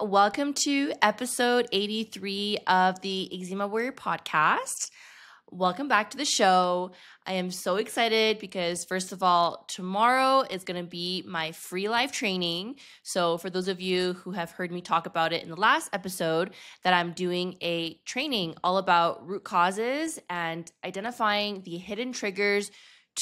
Welcome to episode 83 of the Eczema Warrior Podcast. Welcome back to the show. I am so excited because first of all, tomorrow is going to be my free live training. So for those of you who have heard me talk about it in the last episode, that I'm doing a training all about root causes and identifying the hidden triggers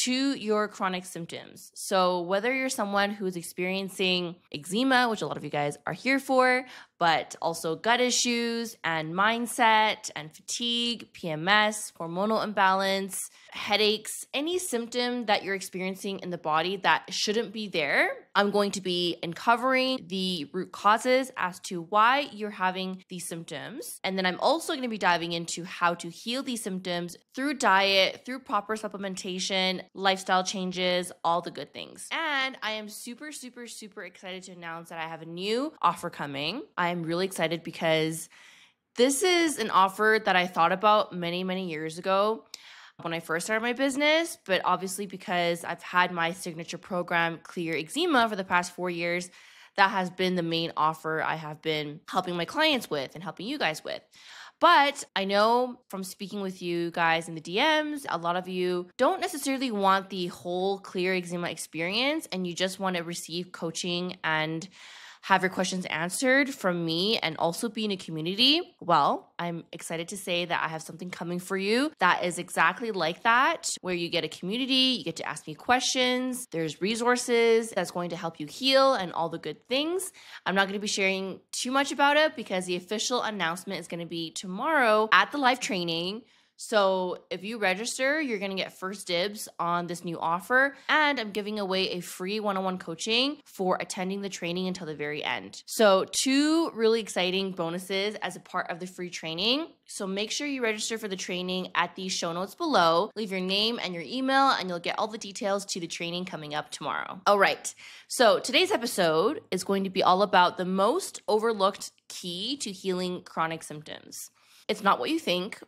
to your chronic symptoms. So whether you're someone who's experiencing eczema, which a lot of you guys are here for, but also gut issues and mindset and fatigue, PMS, hormonal imbalance, headaches, any symptom that you're experiencing in the body that shouldn't be there, I'm going to be uncovering the root causes as to why you're having these symptoms. And then I'm also going to be diving into how to heal these symptoms through diet, through proper supplementation, lifestyle changes, all the good things. And I am super, super, super excited to announce that I have a new offer coming. I'm really excited because this is an offer that I thought about many, many years ago when I first started my business, but obviously because I've had my signature program, Clear Eczema, for the past 4 years, that has been the main offer I have been helping my clients with and helping you guys with. But I know from speaking with you guys in the DMs, a lot of you don't necessarily want the whole Clear Eczema experience and you just want to receive coaching and have your questions answered from me and also be in a community. Well, I'm excited to say that I have something coming for you that is exactly like that, where you get a community, you get to ask me questions, there's resources that's going to help you heal and all the good things. I'm not going to be sharing too much about it because the official announcement is going to be tomorrow at the live training. So if you register, you're going to get first dibs on this new offer. And I'm giving away a free one-on-one coaching for attending the training until the very end. So two really exciting bonuses as a part of the free training. So make sure you register for the training at the show notes below. Leave your name and your email and you'll get all the details to the training coming up tomorrow. All right. So today's episode is going to be all about the most overlooked key to healing chronic symptoms. It's not what you think.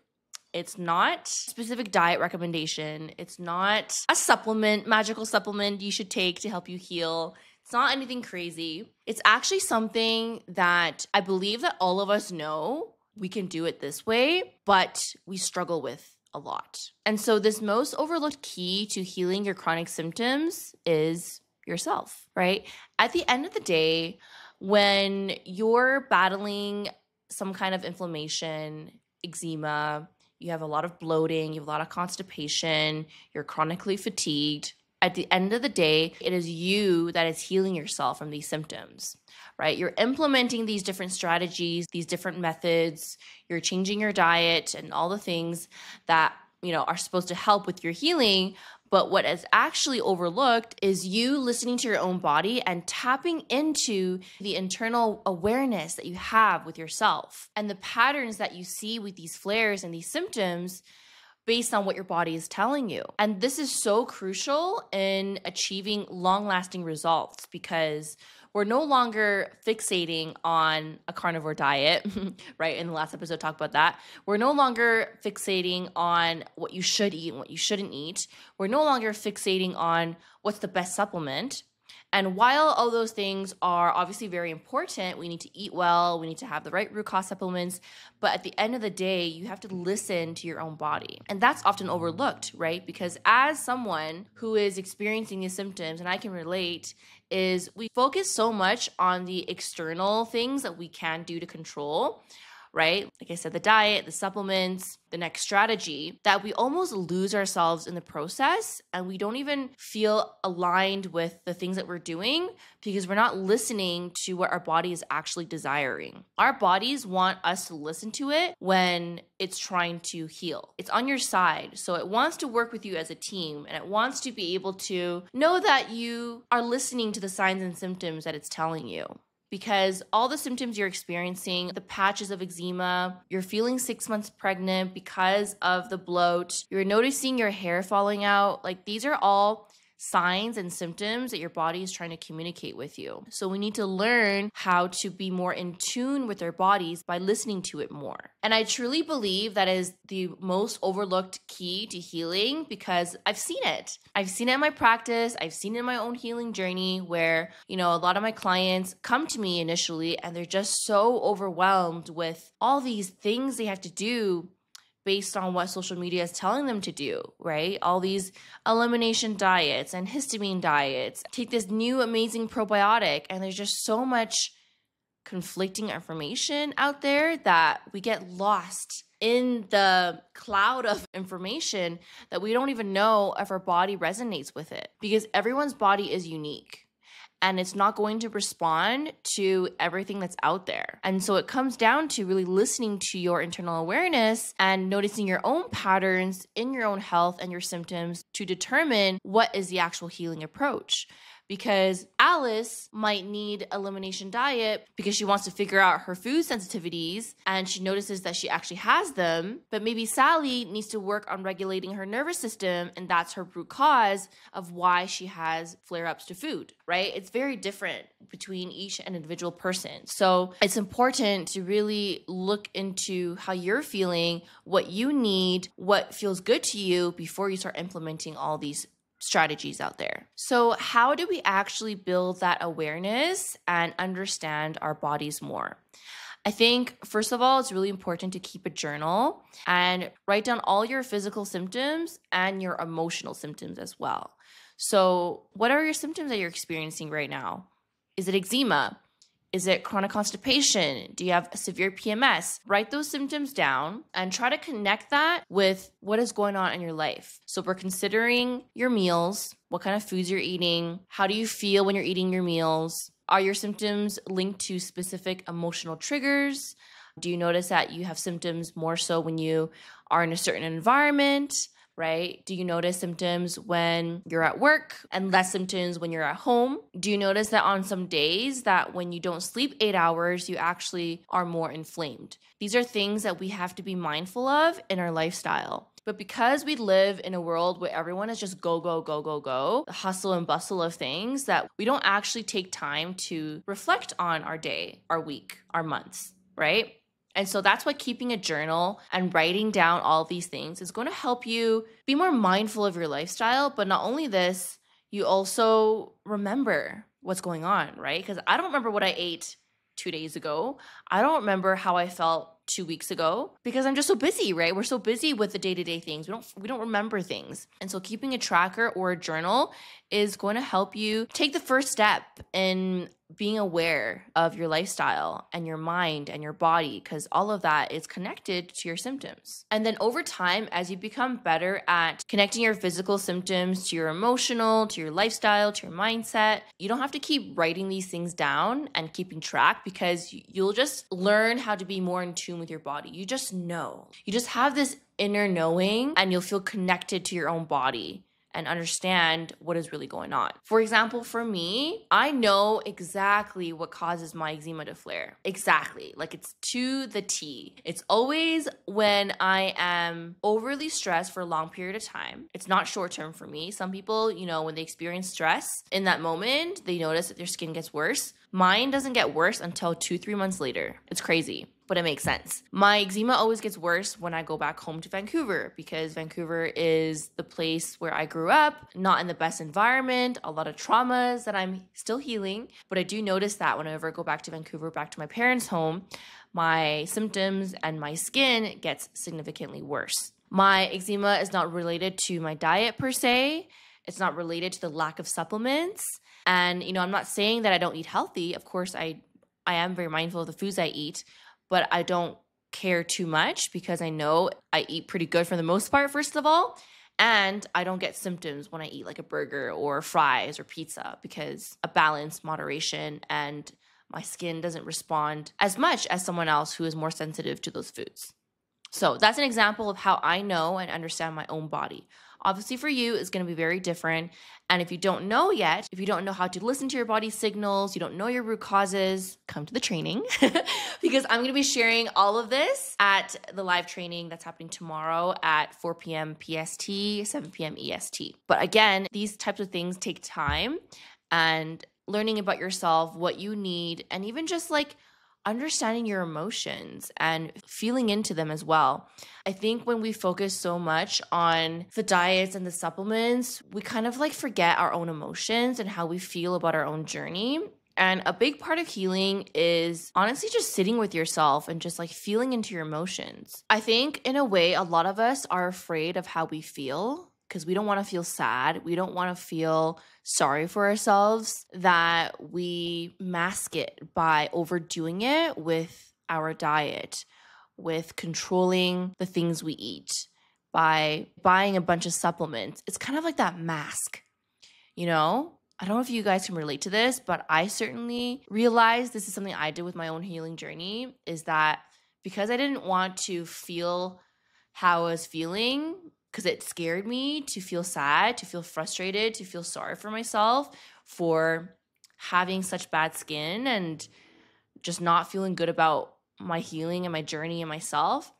It's not a specific diet recommendation. It's not a supplement, magical supplement you should take to help you heal. It's not anything crazy. It's actually something that I believe that all of us know we can do it this way, but we struggle with a lot. And so this most overlooked key to healing your chronic symptoms is yourself, right? At the end of the day, when you're battling some kind of inflammation, eczema, you have a lot of bloating, you have a lot of constipation, you're chronically fatigued. At the end of the day, it is you that is healing yourself from these symptoms, right? You're implementing these different strategies, these different methods, you're changing your diet and all the things that, you know, are supposed to help with your healing. But what is actually overlooked is you listening to your own body and tapping into the internal awareness that you have with yourself and the patterns that you see with these flares and these symptoms based on what your body is telling you. And this is so crucial in achieving long-lasting results because we're no longer fixating on a carnivore diet, right? In the last episode, talked about that. We're no longer fixating on what you should eat and what you shouldn't eat. We're no longer fixating on what's the best supplement. And while all those things are obviously very important, we need to eat well, we need to have the right root cause supplements, but at the end of the day, you have to listen to your own body. And that's often overlooked, right? Because as someone who is experiencing these symptoms, and I can relate, is we focus so much on the external things that we can do to control, right? Like I said, the diet, the supplements, the next strategy, that we almost lose ourselves in the process and we don't even feel aligned with the things that we're doing because we're not listening to what our body is actually desiring. Our bodies want us to listen to it when it's trying to heal. It's on your side. So it wants to work with you as a team and it wants to be able to know that you are listening to the signs and symptoms that it's telling you. Because all the symptoms you're experiencing, the patches of eczema, you're feeling 6 months pregnant because of the bloat, you're noticing your hair falling out, like these are all signs and symptoms that your body is trying to communicate with you. So we need to learn how to be more in tune with our bodies by listening to it more. And I truly believe that is the most overlooked key to healing, because I've seen it. I've seen it in my practice. I've seen it in my own healing journey where, you know, a lot of my clients come to me initially and they're just so overwhelmed with all these things they have to do based on what social media is telling them to do, right? All these elimination diets and histamine diets. Take this new amazing probiotic, and there's just so much conflicting information out there that we get lost in the cloud of information that we don't even know if our body resonates with it, because everyone's body is unique. And it's not going to respond to everything that's out there. And so it comes down to really listening to your internal awareness and noticing your own patterns in your own health and your symptoms to determine what is the actual healing approach. Because Alice might need elimination diet because she wants to figure out her food sensitivities and she notices that she actually has them. But maybe Sally needs to work on regulating her nervous system, and that's her root cause of why she has flare-ups to food, right? It's very different between each and individual person. So it's important to really look into how you're feeling, what you need, what feels good to you before you start implementing all these strategies out there. So how do we actually build that awareness and understand our bodies more? I think, first of all, it's really important to keep a journal and write down all your physical symptoms and your emotional symptoms as well. So what are your symptoms that you're experiencing right now? Is it eczema? Is it chronic constipation? Do you have a severe PMS? Write those symptoms down and try to connect that with what is going on in your life. So we're considering your meals, what kind of foods you're eating, how do you feel when you're eating your meals? Are your symptoms linked to specific emotional triggers? Do you notice that you have symptoms more so when you are in a certain environment, right? Do you notice symptoms when you're at work and less symptoms when you're at home? Do you notice that on some days that when you don't sleep 8 hours, you actually are more inflamed? These are things that we have to be mindful of in our lifestyle. But because we live in a world where everyone is just go, go, go, go, go, the hustle and bustle of things, that we don't actually take time to reflect on our day, our week, our months, right? And so that's why keeping a journal and writing down all these things is going to help you be more mindful of your lifestyle. But not only this, you also remember what's going on, right? Because I don't remember what I ate 2 days ago. I don't remember how I felt 2 weeks ago because I'm just so busy, right? We're so busy with the day-to-day things. We don't remember things. And so keeping a tracker or a journal is going to help you take the first step in being aware of your lifestyle and your mind and your body, because all of that is connected to your symptoms. And then over time, as you become better at connecting your physical symptoms to your emotional, to your lifestyle, to your mindset, you don't have to keep writing these things down and keeping track, because you'll just learn how to be more in tune with your body. You just know. You just have this inner knowing and you'll feel connected to your own body and understand what is really going on. For example, for me, I know exactly what causes my eczema to flare. Exactly, like it's to the T. It's always when I am overly stressed for a long period of time. It's not short term for me. Some people, you know, when they experience stress in that moment, they notice that their skin gets worse. Mine doesn't get worse until 2-3 months later. It's crazy, but it makes sense. My eczema always gets worse when I go back home to Vancouver, because Vancouver is the place where I grew up, not in the best environment, a lot of traumas that I'm still healing. But I do notice that whenever I go back to Vancouver, back to my parents' home, my symptoms and my skin gets significantly worse. My eczema is not related to my diet per se. It's not related to the lack of supplements. And, you know, I'm not saying that I don't eat healthy. Of course, I am very mindful of the foods I eat, but I don't care too much because I know I eat pretty good for the most part, first of all. And I don't get symptoms when I eat like a burger or fries or pizza, because a balance, moderation, and my skin doesn't respond as much as someone else who is more sensitive to those foods. So that's an example of how I know and understand my own body. Obviously for you, it's going to be very different. And if you don't know yet, if you don't know how to listen to your body signals, you don't know your root causes, come to the training because I'm going to be sharing all of this at the live training that's happening tomorrow at 4 p.m. PST, 7 p.m. EST. But again, these types of things take time and learning about yourself, what you need, and even just like understanding your emotions and feeling into them as well. I think when we focus so much on the diets and the supplements, we kind of like forget our own emotions and how we feel about our own journey. And a big part of healing is honestly just sitting with yourself and just like feeling into your emotions. I think in a way, a lot of us are afraid of how we feel because we don't want to feel sad. We don't want to feel sorry for ourselves, that we mask it by overdoing it with our diet, with controlling the things we eat, by buying a bunch of supplements. It's kind of like that mask, you know? I don't know if you guys can relate to this, but I certainly realized this is something I did with my own healing journey, is that because I didn't want to feel how I was feeling, because it scared me to feel sad, to feel frustrated, to feel sorry for myself for having such bad skin and just not feeling good about my healing and my journey and myself,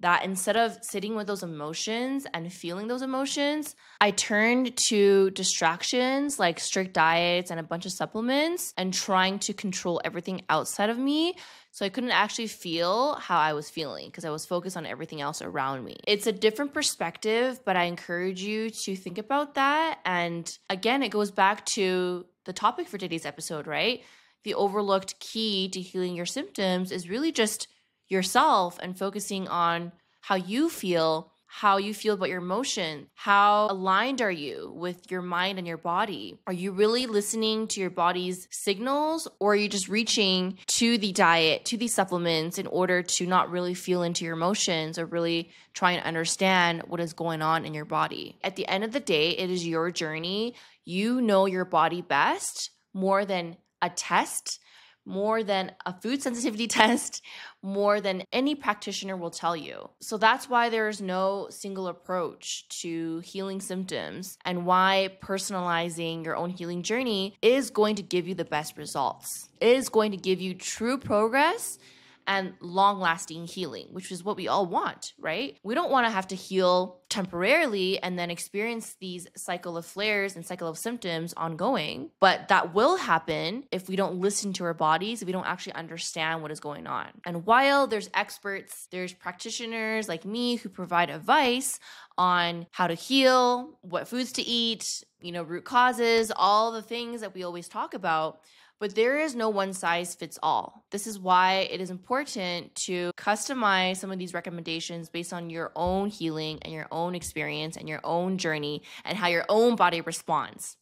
that instead of sitting with those emotions and feeling those emotions, I turned to distractions like strict diets and a bunch of supplements and trying to control everything outside of me. So I couldn't actually feel how I was feeling because I was focused on everything else around me. It's a different perspective, but I encourage you to think about that. And again, it goes back to the topic for today's episode, right? The overlooked key to healing your symptoms is really just yourself and focusing on how you feel about your emotion. How aligned are you with your mind and your body? Are you really listening to your body's signals, or are you just reaching to the diet, to the supplements in order to not really feel into your emotions or really try and understand what is going on in your body? At the end of the day, it is your journey. You know your body best, more than a test, more than a food sensitivity test, more than any practitioner will tell you. So that's why there's no single approach to healing symptoms and why personalizing your own healing journey is going to give you the best results, is going to give you true progress and long-lasting healing, which is what we all want, right? We don't want to have to heal temporarily and then experience these cycle of flares and cycle of symptoms ongoing, but that will happen if we don't listen to our bodies, if we don't actually understand what is going on. And while there's experts, there's practitioners like me who provide advice on how to heal, what foods to eat, you know, root causes, all the things that we always talk about, but there is no one size fits all. This is why it is important to customize some of these recommendations based on your own healing and your own experience and your own journey and how your own body responds,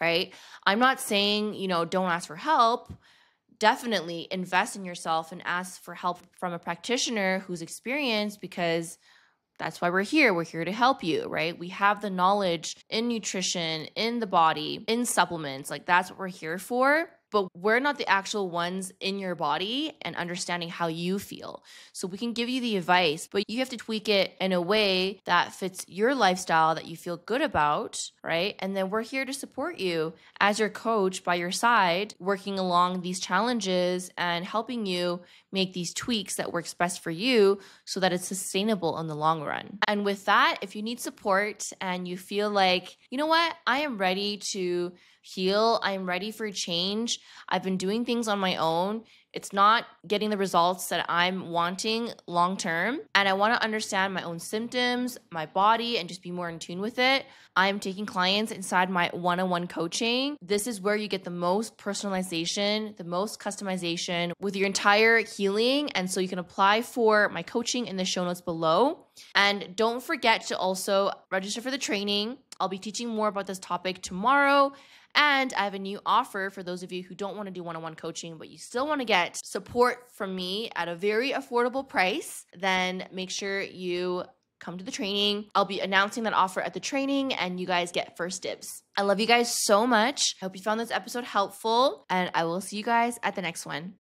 right? I'm not saying, you know, don't ask for help. Definitely invest in yourself and ask for help from a practitioner who's experienced, because that's why we're here. We're here to help you, right? We have the knowledge in nutrition, in the body, in supplements. Like, that's what we're here for. But we're not the actual ones in your body and understanding how you feel. So we can give you the advice, but you have to tweak it in a way that fits your lifestyle that you feel good about, right? And then we're here to support you as your coach by your side, working along these challenges and helping you make these tweaks that works best for you so that it's sustainable in the long run. And with that, if you need support and you feel like, you know what, I am ready to heal, I'm ready for change, I've been doing things on my own, it's not getting the results that I'm wanting long term, and I want to understand my own symptoms, my body, and just be more in tune with it, I'm taking clients inside my one-on-one coaching. This is where you get the most personalization, the most customization with your entire healing. And so you can apply for my coaching in the show notes below. And don't forget to also register for the training. I'll be teaching more about this topic tomorrow. And I have a new offer for those of you who don't want to do one-on-one coaching, but you still want to get support from me at a very affordable price. Then make sure you come to the training. I'll be announcing that offer at the training and you guys get first dibs. I love you guys so much. I hope you found this episode helpful, and I will see you guys at the next one.